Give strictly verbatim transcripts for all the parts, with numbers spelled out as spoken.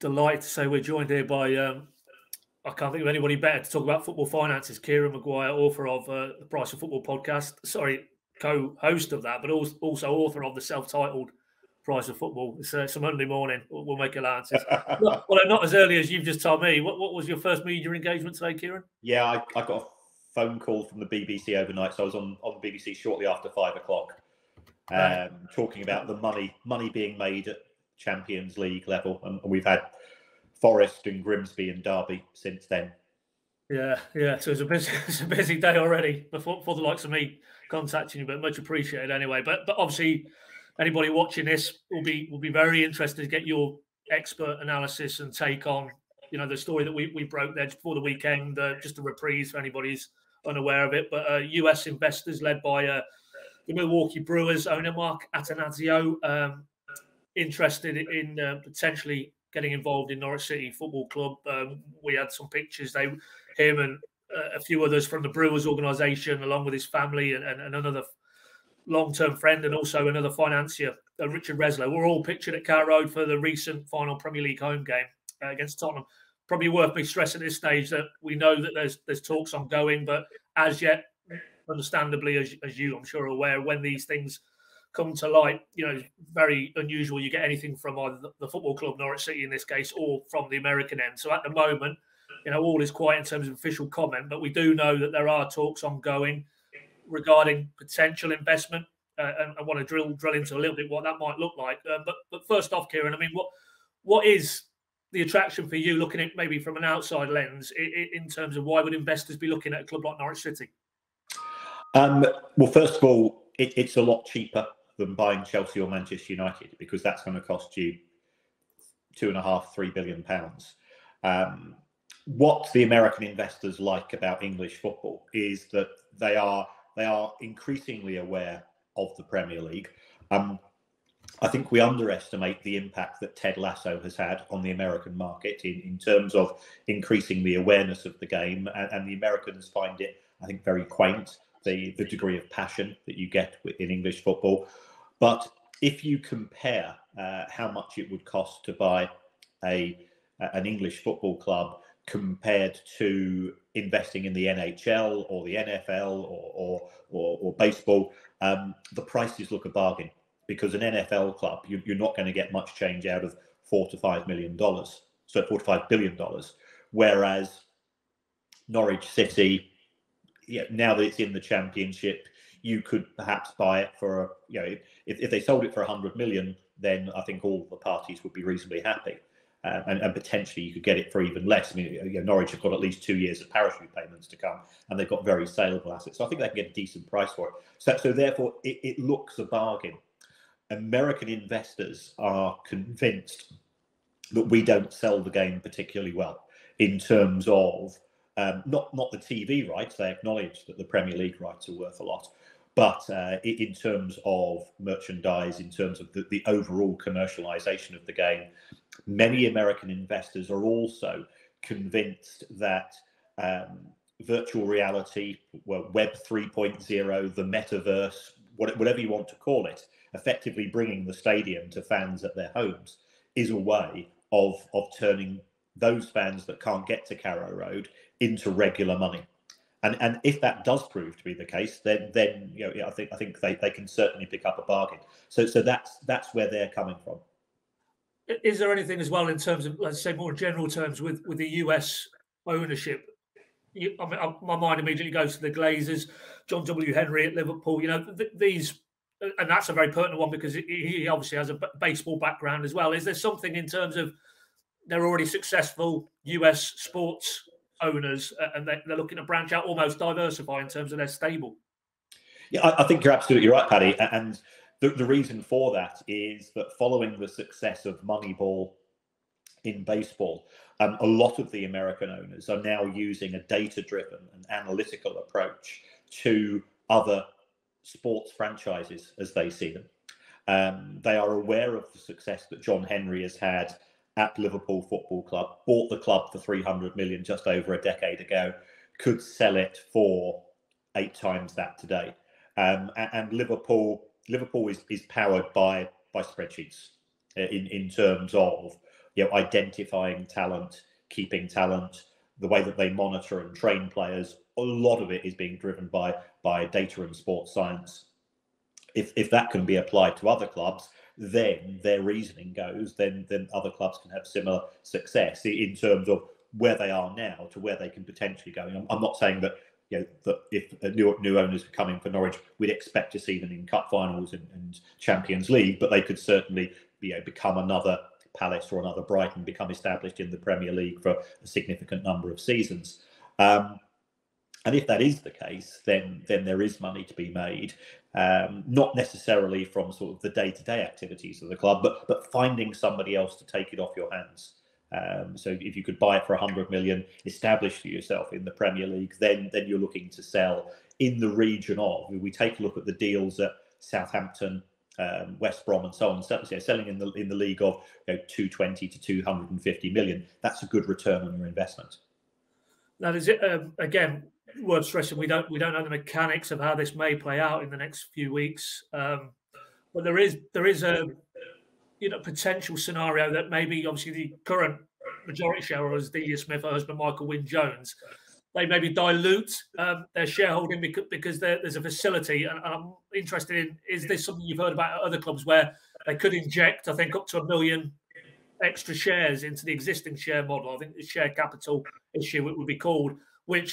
delighted to say we're joined here by, um, I can't think of anybody better to talk about football finances, Kieran Maguire, author of uh, the Price of Football podcast, sorry, co-host of that, but also author of the self-titled Price of Football. It's, uh, it's a Monday morning. We'll, we'll make allowances. Well, not as early as you've just told me. What, what was your first media engagement today, Kieran? Yeah, I, I got a phone call from the B B C overnight, so I was on, on the B B C shortly after five o'clock, um, right. talking about the money money being made at Champions League level, and, and we've had Forest and Grimsby and Derby since then. Yeah, yeah. So it's a busy, it's a busy day already before for the likes of me contacting you, but much appreciated anyway. But but obviously, anybody watching this will be will be very interested to get your expert analysis and take on, you know, the story that we we broke there before the weekend. Uh, just a reprise for anybody's unaware of it. But uh, U S investors led by uh, the Milwaukee Brewers owner Mark Attanasio, um, interested in uh, potentially getting involved in Norwich City Football Club. Um, we had some pictures. They, him and uh, a few others from the Brewers organisation, along with his family and, and, and another long-term friend and also another financier, uh, Richard Reslow, were all pictured at Carrow Road for the recent final Premier League home game uh, against Tottenham. Probably worth me stressing at this stage that we know that there's there's talks ongoing, but as yet, understandably, as, as you, I'm sure, are aware, when these things come to light, you know, very unusual you get anything from either the football club, Norwich City in this case, or from the American end. So at the moment, you know, all is quiet in terms of official comment, but we do know that there are talks ongoing regarding potential investment. Uh, and I want to drill drill into a little bit what that might look like. Uh, but but first off, Kieran, I mean, what what is the attraction for you looking at maybe from an outside lens in, in terms of why would investors be looking at a club like Norwich City? Um, well, first of all, it, it's a lot cheaper than buying Chelsea or Manchester United, because that's going to cost you two and a half, three billion pounds. Um, what the American investors like about English football is that they are they are increasingly aware of the Premier League. Um, I think we underestimate the impact that Ted Lasso has had on the American market in, in terms of increasing the awareness of the game, and, and the Americans find it, I think, very quaint, the, the degree of passion that you get in English football. But if you compare uh, how much it would cost to buy a an English football club compared to investing in the N H L or the N F L or or, or, or baseball, um, the prices look a bargain, because an N F L club, you, you're not going to get much change out of four to five million dollars, so four to five billion dollars. Whereas Norwich City, yeah, now that it's in the Championship, you could perhaps buy it for a, you know, if, if they sold it for a hundred million, then I think all the parties would be reasonably happy. Um, and, and potentially you could get it for even less. I mean, you know, Norwich have got at least two years of parachute payments to come, and they've got very saleable assets. So I think they can get a decent price for it. So, so therefore, it, it looks a bargain. American investors are convinced that we don't sell the game particularly well in terms of um, not, not the T V rights. They acknowledge that the Premier League rights are worth a lot. But uh, in terms of merchandise, in terms of the, the overall commercialization of the game, many American investors are also convinced that um, virtual reality, well, Web three point oh, the metaverse, whatever you want to call it, effectively bringing the stadium to fans at their homes, is a way of, of turning those fans that can't get to Carrow Road into regular money. And and if that does prove to be the case, then then you know I think I think they, they can certainly pick up a bargain. So so that's that's where they're coming from. Is there anything as well in terms of, let's say, more general terms with with the U S ownership? You, I mean, I, my mind immediately goes to the Glazers, John W. Henry at Liverpool. You know, th these, and that's a very pertinent one because he obviously has a baseball background as well. Is there something in terms of they're already successful U S sports owners, uh, and they're, they're looking to branch out, almost diversify in terms of their stable? Yeah, I, I think you're absolutely right, Paddy. And the, the reason for that is that following the success of Moneyball in baseball, um, a lot of the American owners are now using a data-driven and analytical approach to other sports franchises as they see them. Um, they are aware of the success that John Henry has had at Liverpool Football Club, bought the club for three hundred million just over a decade ago, could sell it for eight times that today. Um, and, and Liverpool, Liverpool is, is powered by by spreadsheets in in terms of, you know, identifying talent, keeping talent, the way that they monitor and train players. A lot of it is being driven by by data and sports science. If if that can be applied to other clubs, then their reasoning goes, then then other clubs can have similar success in terms of where they are now to where they can potentially go. And I'm, I'm not saying that, you know, that if new new owners were coming for Norwich, we'd expect to see them in cup finals and, and Champions League, but they could certainly, you know, become another Palace or another Brighton, become established in the Premier League for a significant number of seasons. Um, and if that is the case, then then there is money to be made, um, not necessarily from sort of the day-to-day activities of the club, but but finding somebody else to take it off your hands. Um, so if you could buy it for one hundred million, establish for yourself in the Premier League, then then you're looking to sell in the region of. We take a look at the deals at Southampton, Um, West Brom and so on, so, so selling in the in the league of, you know, two hundred twenty to two hundred fifty million. That's a good return on your investment. That is it. Um, again, worth stressing, we don't we don't know the mechanics of how this may play out in the next few weeks, um, but there is there is a you know potential scenario that maybe obviously the current majority shareholders, Delia Smith, her husband Michael Wynne Jones, they maybe dilute um, their shareholding because, because there's a facility. And I'm interested in, is this something you've heard about at other clubs where they could inject, I think, up to a million extra shares into the existing share model? I think the share capital issue, it would be called, which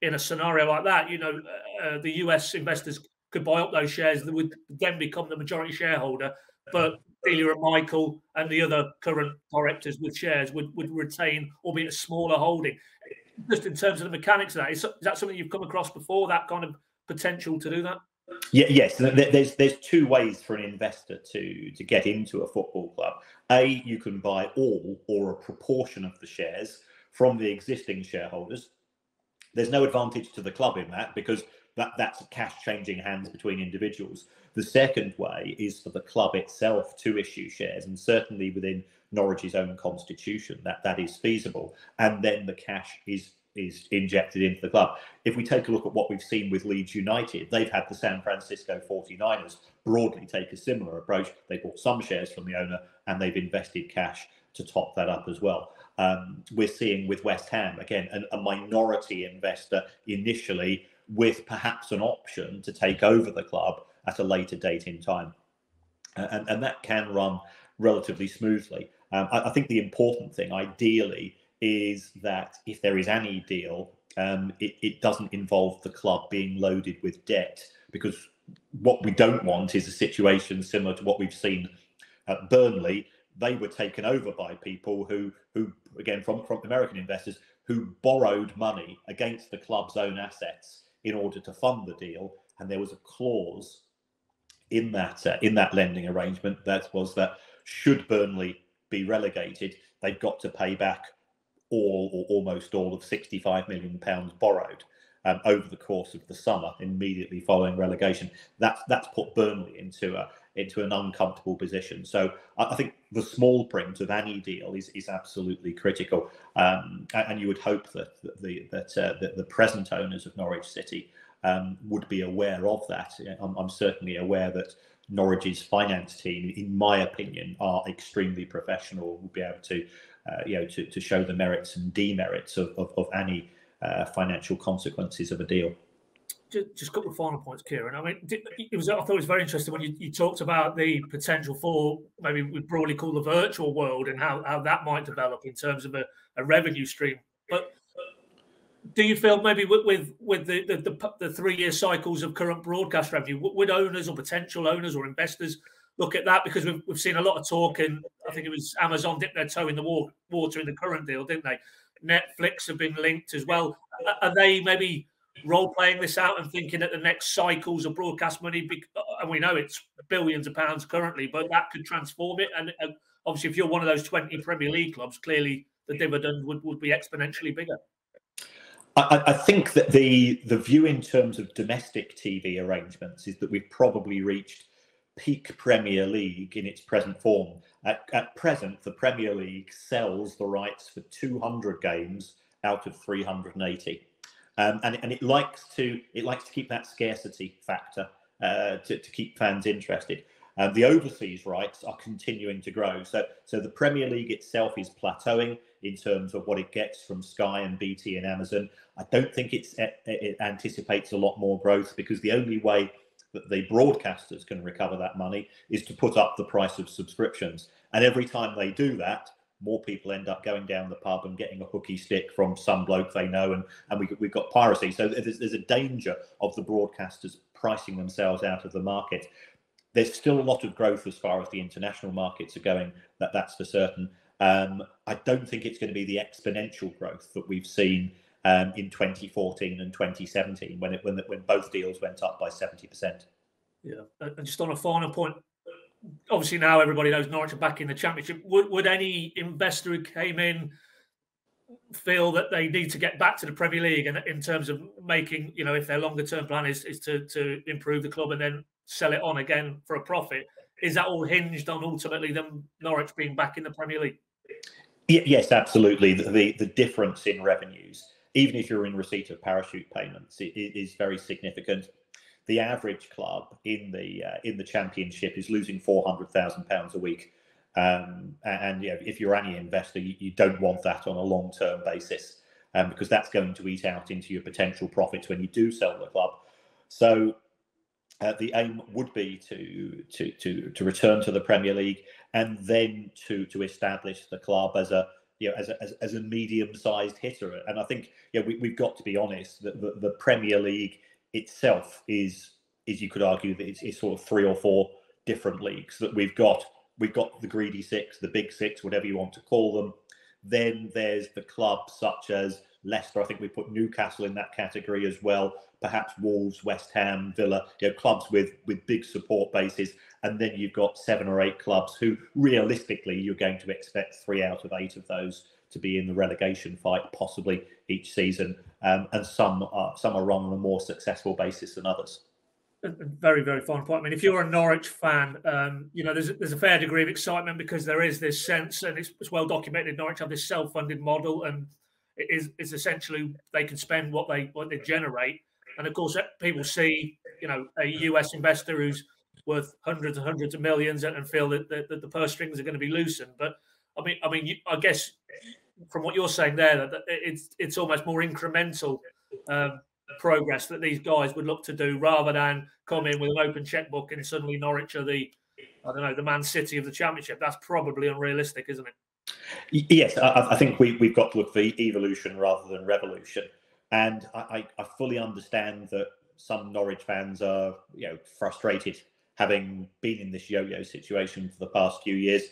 in a scenario like that, you know, uh, the U S investors could buy up those shares that would then become the majority shareholder. But Delia and Michael and the other current directors with shares would, would retain, albeit a smaller holding. Just in terms of the mechanics of that, is that something you've come across before, that kind of potential to do that? Yeah, yes. There's there's two ways for an investor to to get into a football club. A, you can buy all or a proportion of the shares from the existing shareholders. There's no advantage to the club in that because that, that's cash changing hands between individuals. The second way is for the club itself to issue shares, and certainly within Norwich's own constitution, that that is feasible, and then the cash is is injected into the club. If we take a look at what we've seen with Leeds United, they've had the San Francisco forty-niners broadly take a similar approach. They bought some shares from the owner and they've invested cash to top that up as well. Um, we're seeing with West Ham, again, an, a minority investor initially with perhaps an option to take over the club at a later date in time. And, and that can run relatively smoothly. Um, I, I think the important thing, ideally, is that if there is any deal, um, it, it doesn't involve the club being loaded with debt, because what we don't want is a situation similar to what we've seen at Burnley. They were taken over by people who, who again, from, from American investors, who borrowed money against the club's own assets in order to fund the deal. And there was a clause in that, uh, in that lending arrangement that was that should Burnley be relegated, they've got to pay back all or almost all of sixty-five million pounds borrowed um, over the course of the summer immediately following relegation. That's that's put Burnley into a into an uncomfortable position. So I, I think the small print of any deal is is absolutely critical, um, and you would hope that the that, uh, that the present owners of Norwich City um, would be aware of that. I'm, I'm certainly aware that Norwich's finance team, in my opinion, are extremely professional. Will be able to, uh, you know, to, to show the merits and demerits of of, of any uh, financial consequences of a deal. Just, just a couple of final points, Kieran. I mean, did, it was I thought it was very interesting when you, you talked about the potential for maybe we broadly call the virtual world and how how that might develop in terms of a, a revenue stream, but. Do you feel maybe with with, with the, the, the, the three-year cycles of current broadcast revenue, would owners or potential owners or investors look at that? Because we've, we've seen a lot of talk, and I think it was Amazon dipped their toe in the water in the current deal, didn't they? Netflix have been linked as well. Are they maybe role-playing this out and thinking that the next cycles of broadcast money, and we know it's billions of pounds currently, but that could transform it? And obviously, if you're one of those twenty Premier League clubs, clearly the dividend would, would be exponentially bigger. I, I think that the the view in terms of domestic T V arrangements is that we've probably reached peak Premier League in its present form. At, at present, the Premier League sells the rights for two hundred games out of three hundred eighty, um, and and it likes to it likes to keep that scarcity factor uh, to to keep fans interested. Uh, the overseas rights are continuing to grow. So, so the Premier League itself is plateauing in terms of what it gets from Sky and B T and Amazon. I don't think it's, it anticipates a lot more growth, because the only way that the broadcasters can recover that money is to put up the price of subscriptions. And every time they do that, more people end up going down the pub and getting a hooky stick from some bloke they know, and, and we, we've got piracy. So there's, there's a danger of the broadcasters pricing themselves out of the market. There's still a lot of growth as far as the international markets are going, that, that's for certain. Um, I don't think it's going to be the exponential growth that we've seen um, in twenty fourteen and twenty seventeen, when, it, when, when both deals went up by seventy percent. Yeah, and just on a final point, obviously now everybody knows Norwich are back in the Championship. Would, would any investor who came in feel that they need to get back to the Premier League, and in terms of making, you know, if their longer term plan is, is to, to improve the club and then sell it on again for a profit, is that all hinged on ultimately them Norwich being back in the Premier League? Yes, absolutely. The, the, the difference in revenues, even if you're in receipt of parachute payments, it, it is very significant. The average club in the uh, in the Championship is losing four hundred thousand pounds a week. Um, and you know, if you're any investor, you, you don't want that on a long-term basis, um, because that's going to eat out into your potential profits when you do sell the club. So uh, the aim would be to, to to to return to the Premier League, and then to to establish the club as a you know as a, as, as a medium-sized hitter. And I think yeah you know, we, we've got to be honest that the, the Premier League itself is, is you could argue that it's, it's sort of three or four different leagues that we've got. We've got the greedy six, the big six, whatever you want to call them. Then there's the clubs such as Leicester. I think we put Newcastle in that category as well. Perhaps Wolves, West Ham, Villa, you know, clubs with, with big support bases. And then you've got seven or eight clubs who realistically you're going to expect three out of eight of those to be in the relegation fight, possibly each season. Um, and some are, some are on a more successful basis than others. Very, very fine point. I mean, if you're a Norwich fan, um, you know, there's, there's a fair degree of excitement, because there is this sense, and it's, it's well documented, Norwich have this self-funded model, and it is, it's essentially they can spend what they what they generate. And of course, people see, you know, a U S investor who's worth hundreds and hundreds of millions and, and feel that, that, that the purse strings are going to be loosened. But I mean, I mean, you, I guess from what you're saying there, that it's it's almost more incremental Um, progress that these guys would look to do, rather than come in with an open checkbook and suddenly Norwich are the, I don't know, the Man City of the Championship. That's probably unrealistic, isn't it? Yes, I, I think we, we've got to look for evolution rather than revolution. And I, I fully understand that some Norwich fans are, you know, frustrated, having been in this yo-yo situation for the past few years.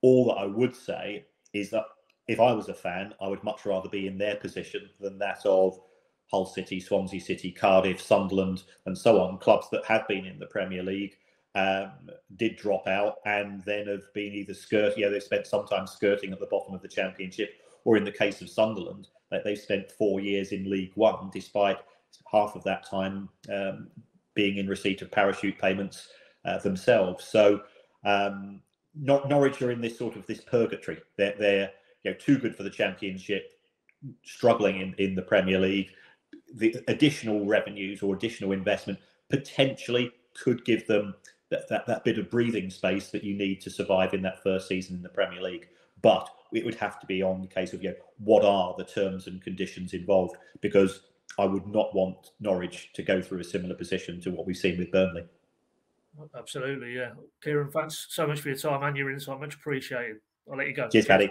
All that I would say is that if I was a fan, I would much rather be in their position than that of Hull City, Swansea City, Cardiff, Sunderland, and so on, clubs that have been in the Premier League, um, did drop out, and then have been either skirting, you know, they've spent sometimes skirting at the bottom of the Championship, or in the case of Sunderland, that they've spent four years in League One, despite half of that time um, being in receipt of parachute payments uh, themselves. So um, Nor- Norwich are in this sort of this purgatory. They're, they're you know, too good for the Championship, struggling in, in the Premier League. The additional revenues or additional investment potentially could give them that, that, that bit of breathing space that you need to survive in that first season in the Premier League. But it would have to be on the case of, you know, what are the terms and conditions involved? Because I would not want Norwich to go through a similar position to what we've seen with Burnley. Absolutely, yeah. Kieran, thanks so much for your time and your insight. Much appreciated. I'll let you go. Cheers, Paddy.